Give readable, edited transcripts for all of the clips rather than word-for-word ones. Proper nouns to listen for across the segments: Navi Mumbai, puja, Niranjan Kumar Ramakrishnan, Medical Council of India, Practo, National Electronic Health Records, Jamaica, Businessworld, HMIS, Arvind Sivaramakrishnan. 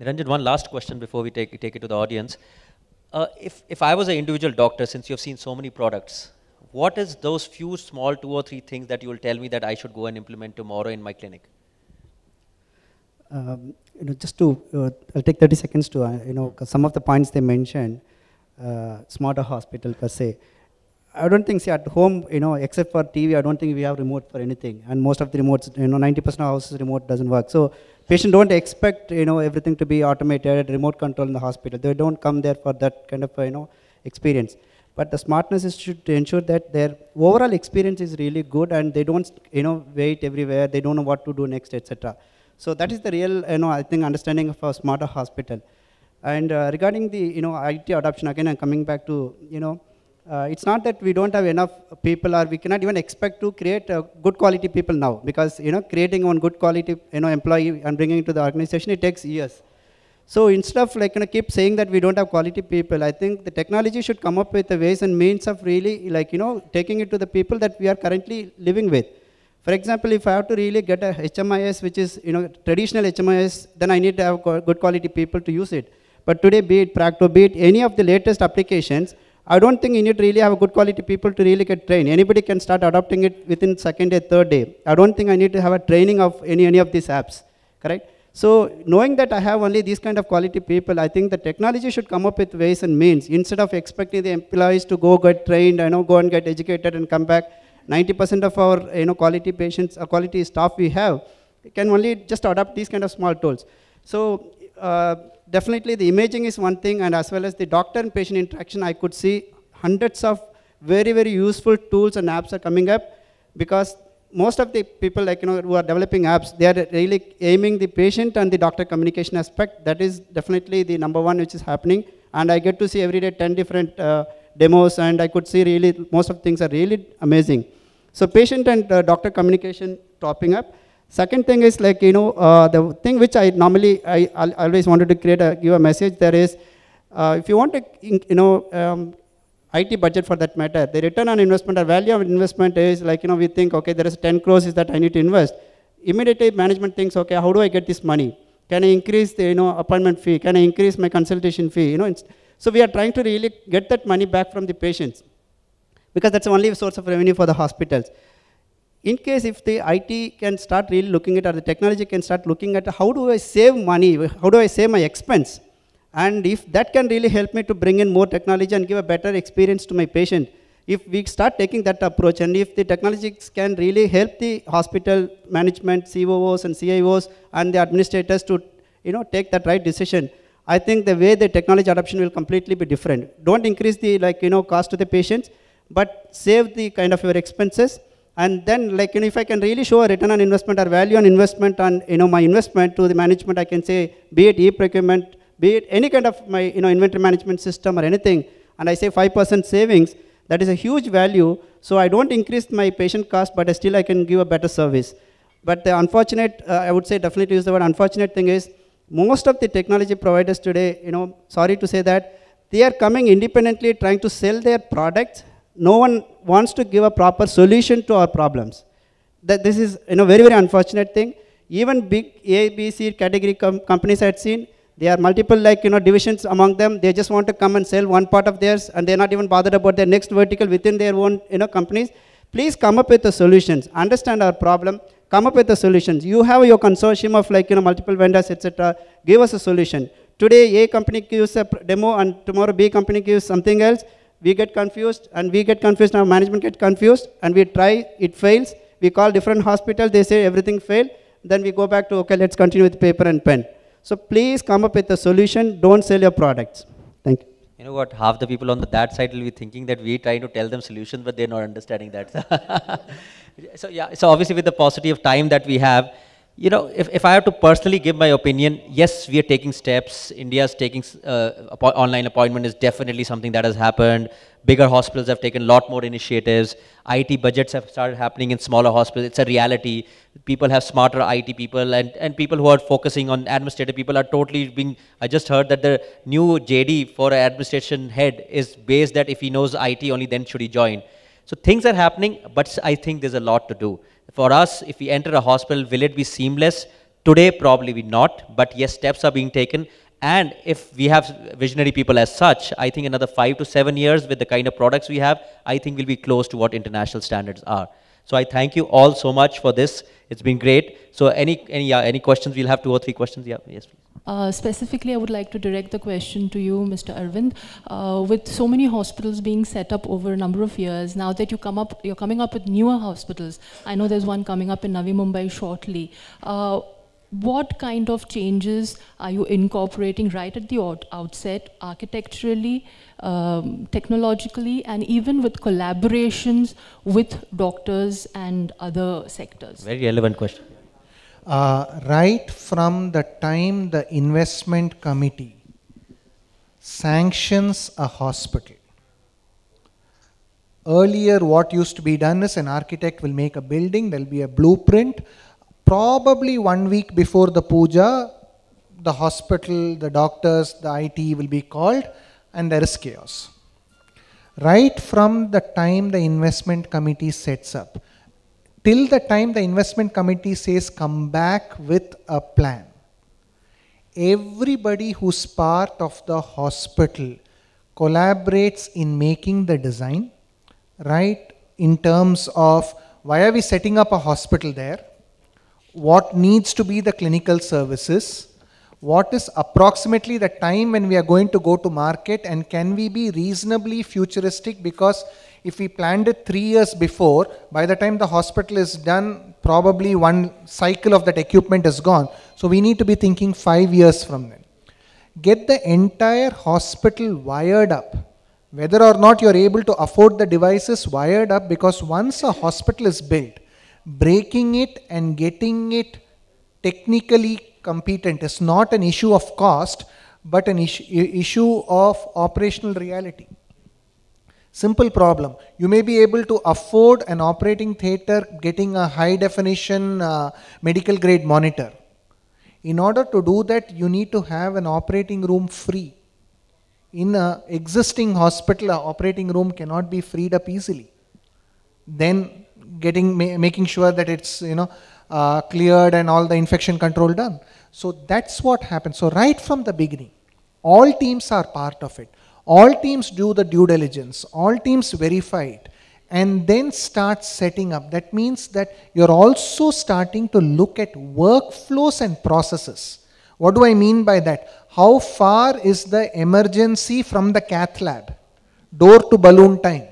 Niranjan, one last question before we take it to the audience. If I was an individual doctor, since you've seen so many products, what is those few small 2 or 3 things that you will tell me that I should go and implement tomorrow in my clinic? Just to, I'll take 30 seconds to, some of the points they mentioned, smarter hospital per se. I don't think, see, at home, except for TV, I don't think we have remote for anything. And most of the remotes, 90% of houses remote doesn't work. So patients don't expect, everything to be automated, remote control in the hospital. They don't come there for that kind of, experience. But the smartness is to ensure that their overall experience is really good and they don't, wait everywhere. They don't know what to do next, etc. So that is the real, I think, understanding of a smarter hospital. And regarding the, IT adoption, again, I'm coming back to, it's not that we don't have enough people or we cannot even expect to create good quality people now, because creating one good quality employee and bringing it to the organization, it takes years. So instead of keep saying that we don't have quality people, I think the technology should come up with the ways and means of really taking it to the people that we are currently living with. For example, if I have to really get a HMIS, which is traditional HMIS, then I need to have good quality people to use it. But today, be it Practo, be it any of the latest applications, I don't think you need to really have a good quality people to really get trained. Anybody can start adopting it within second day, third day. I don't think I need to have a training of any of these apps, correct? So knowing that I have only these kind of quality people, I think the technology should come up with ways and means. Instead of expecting the employees to go get trained, go and get educated and come back, 90% of our quality patients, or quality staff we have, can only just adopt these kind of small tools. So definitely the imaging is one thing, and as well as the doctor and patient interaction, I could see hundreds of very, very useful tools and apps are coming up, because most of the people who are developing apps, they are really aiming the patient and the doctor communication aspect. That is definitely the number one which is happening, and I get to see every day 10 different demos, and I could see really most of things are really amazing. So patient and doctor communication topping up. Second thing is the thing which I normally, I always wanted to create, give a message there is, if you want to, IT budget for that matter, the return on investment or value of investment is we think, okay, there is 10 crores is that I need to invest. Immediately management thinks, okay, how do I get this money? Can I increase the, appointment fee? Can I increase my consultation fee? So we are trying to really get that money back from the patients, because that's the only source of revenue for the hospitals. In case if the IT can start really looking at, or the technology can start looking at, how do I save money, how do I save my expense? And if that can really help me to bring in more technology and give a better experience to my patient, if we start taking that approach, and if the technologies can really help the hospital management, COOs and CIOs and the administrators to take that right decision, I think the way the technology adoption will completely be different. Don't increase the cost to the patients, but save the kind of your expenses. And then, if I can really show a return on investment or value on investment on, my investment to the management, I can say, be it e-procurement, be it any kind of my, inventory management system or anything, and I say 5% savings, that is a huge value. So I don't increase my patient cost, but I can give a better service. But the unfortunate, I would say definitely use the word unfortunate thing is, most of the technology providers today, sorry to say that, they are coming independently trying to sell their products. No one wants to give a proper solution to our problems. That this is very, very unfortunate thing. Even big A, B, C category companies I had seen, there are multiple divisions among them. They just want to come and sell one part of theirs, and they're not even bothered about their next vertical within their own companies. Please come up with the solutions. Understand our problem. Come up with the solutions. You have your consortium of multiple vendors, etc. Give us a solution. Today A company gives a demo, and tomorrow B company gives something else. We get confused, and our management get confused, and we try, it fails. We call different hospitals, they say everything failed. Then we go back to, okay, let's continue with paper and pen. So please come up with a solution, don't sell your products. Thank you. You know what, half the people on that side will be thinking that we try to tell them solutions, but they're not understanding that. So yeah, so obviously with the paucity of time that we have, if I have to personally give my opinion, yes, we are taking steps. India's taking online appointment is definitely something that has happened. Bigger hospitals have taken a lot more initiatives. IT budgets have started happening in smaller hospitals. It's a reality. People have smarter IT people, and people who are focusing on administrative people are totally being... I just heard that the new JD for administration head is based that if he knows IT, only then should he join. So things are happening, but I think there's a lot to do. For us, if we enter a hospital, will it be seamless? Today, probably not, but yes, steps are being taken. And if we have visionary people as such, I think another 5 to 7 years with the kind of products we have, I think we'll be close to what international standards are. So I thank you all so much for this. It's been great. So any questions? We'll have 2 or 3 questions. Yeah, yes, please. Specifically, I would like to direct the question to you, Mr. Arvind. With so many hospitals being set up over a number of years, now that you're coming up with newer hospitals. I know there's one coming up in Navi Mumbai shortly. What kind of changes are you incorporating right at the outset, architecturally, technologically, and even with collaborations with doctors and other sectors? Very relevant question. Right from the time the investment committee sanctions a hospital, earlier what used to be done is an architect will make a building, there will be a blueprint. Probably 1 week before the puja, the hospital, the doctors, the IT will be called, and there is chaos. Right from the time the investment committee sets up, till the time the investment committee says come back with a plan, everybody who's part of the hospital collaborates in making the design, right? In terms of why are we setting up a hospital there? What needs to be the clinical services, what is approximately the time when we are going to go to market, and can we be reasonably futuristic, because if we planned it 3 years before, by the time the hospital is done, probably one cycle of that equipment is gone. So we need to be thinking 5 years from then. Get the entire hospital wired up. Whether or not you're able to afford the devices, wired up, because once a hospital is built, breaking it and getting it technically competent is not an issue of cost, but an issue of operational reality. Simple problem. You may be able to afford an operating theater getting a high definition medical grade monitor. In order to do that, you need to have an operating room free. In an existing hospital, an operating room cannot be freed up easily. Then making sure that it's, you know, cleared and all the infection control done. So that's what happens. So right from the beginning, all teams are part of it. All teams do the due diligence. All teams verify it and then start setting up. That means that you're also starting to look at workflows and processes. What do I mean by that? How far is the emergency from the cath lab? Door to balloon time.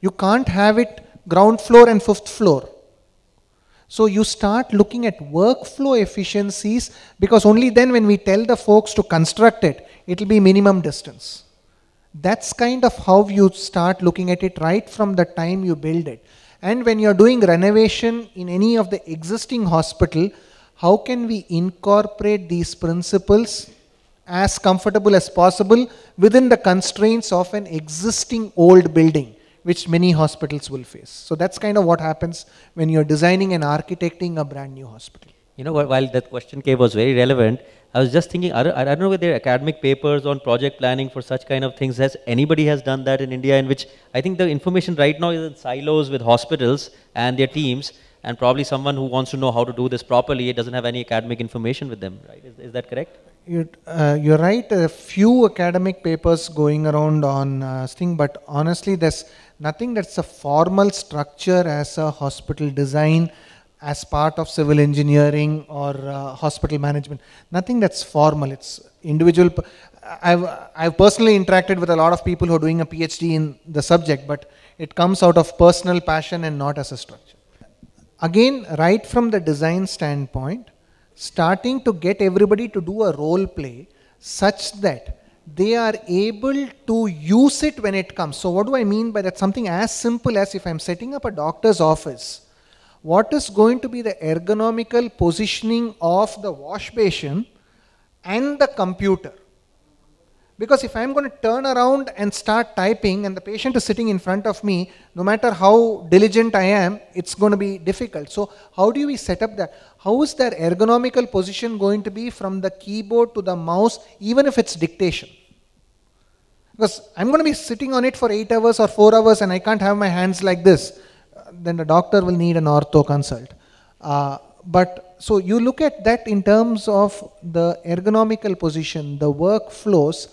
You can't have it ground floor and 5th floor. So you start looking at workflow efficiencies, because only then when we tell the folks to construct it, it will be minimum distance. That's kind of how you start looking at it right from the time you build it. And when you're doing renovation in any of the existing hospital, how can we incorporate these principles as comfortable as possible within the constraints of an existing old building, which many hospitals will face. So that's kind of what happens when you're designing and architecting a brand new hospital. You know, while that question came was very relevant, I was just thinking, I don't know whether there are academic papers on project planning for such kind of things. Has anybody has done that in India? In which I think the information right now is in silos with hospitals and their teams, and probably someone who wants to know how to do this properly, it doesn't have any academic information with them, right? Is that correct? You're right, a few academic papers going around on thing, but honestly there's nothing that's a formal structure as a hospital design, as part of civil engineering or hospital management. Nothing that's formal, it's individual. I've personally interacted with a lot of people who are doing a PhD in the subject, but it comes out of personal passion and not as a structure. Again, right from the design standpoint, starting to get everybody to do a role play such that they are able to use it when it comes. So what do I mean by that? Something as simple as if I'm setting up a doctor's office, what is going to be the ergonomical positioning of the wash basin and the computer? Because if I'm going to turn around and start typing and the patient is sitting in front of me, no matter how diligent I am, it's going to be difficult. So how do we set up that? How is their ergonomical position going to be from the keyboard to the mouse, even if it's dictation? Because I'm going to be sitting on it for 8 hours or 4 hours and I can't have my hands like this. Then the doctor will need an ortho consult. But so you look at that in terms of the ergonomical position, the workflows,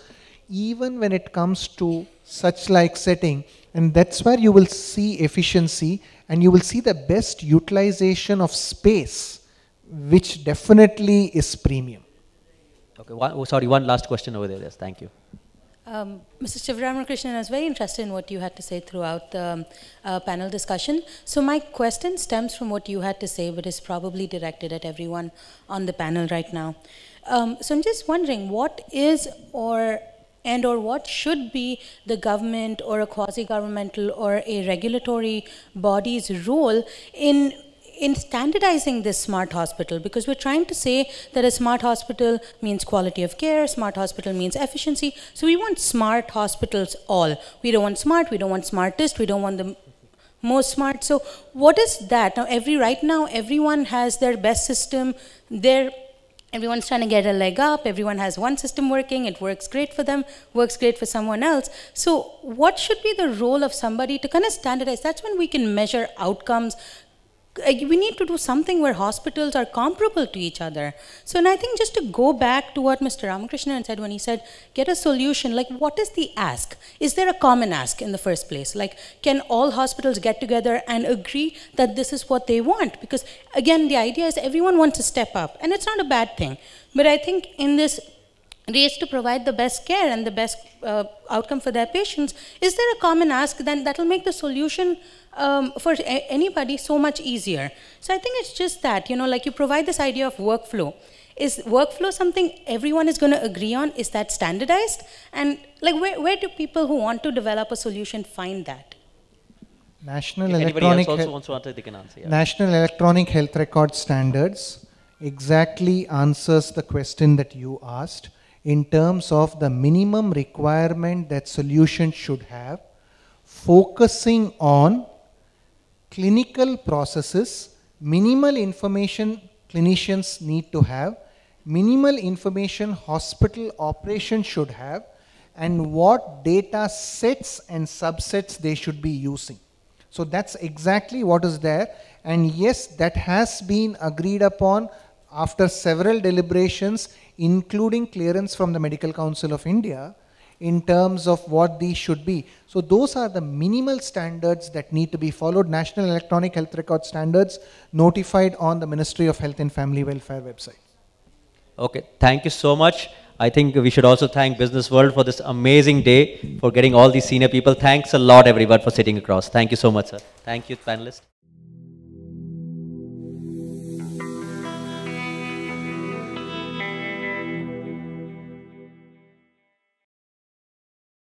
even when it comes to such like setting, and that's where you will see efficiency and you will see the best utilization of space, which definitely is premium. Okay, one last question over there. Yes, thank you. Mr. Ramakrishnan, I was very interested in what you had to say throughout the panel discussion. So my question stems from what you had to say, but is probably directed at everyone on the panel right now. So I'm just wondering, what is or what should be the government or a quasi-governmental or a regulatory body's role in standardizing this smart hospital? Because we're trying to say that a smart hospital means quality of care, smart hospital means efficiency. So we want smart hospitals all. We don't want smart, we don't want smartest, we don't want the most smart. So what is that? Now, right now everyone has their best system, everyone's trying to get a leg up, everyone has one system working, it works great for them, works great for someone else. So what should be the role of somebody to kind of standardize? That's when we can measure outcomes. We need to do something where hospitals are comparable to each other. So, and I think just to go back to what Mr. Ramakrishnan said when he said, get a solution, like what is the ask? Is there a common ask in the first place? Like, can all hospitals get together and agree that this is what they want? Because again, the idea is everyone wants to step up, and it's not a bad thing. But I think in this race to provide the best care and the best outcome for their patients, is there a common ask? Then that'll make the solution for anybody so much easier. So I think it's just that, you know, like you provide this idea of workflow. Is workflow something everyone is going to agree on? Is that standardized? And like where do people who want to develop a solution find that? National Electronic also wants to answer, they can answer, yeah. National Electronic Health Records Standards exactly answers the question that you asked in terms of the minimum requirement that solution should have, focusing on clinical processes, minimal information clinicians need to have, minimal information hospital operations should have, and what data sets and subsets they should be using. So that's exactly what is there. And yes, that has been agreed upon after several deliberations, including clearance from the Medical Council of India, in terms of what these should be. So those are the minimal standards that need to be followed. National Electronic Health Record Standards, notified on the Ministry of Health and Family Welfare website. Okay, thank you so much. I think we should also thank Business World for this amazing day, for getting all these senior people. Thanks a lot, everyone, for sitting across. Thank you so much, sir. Thank you, panelists.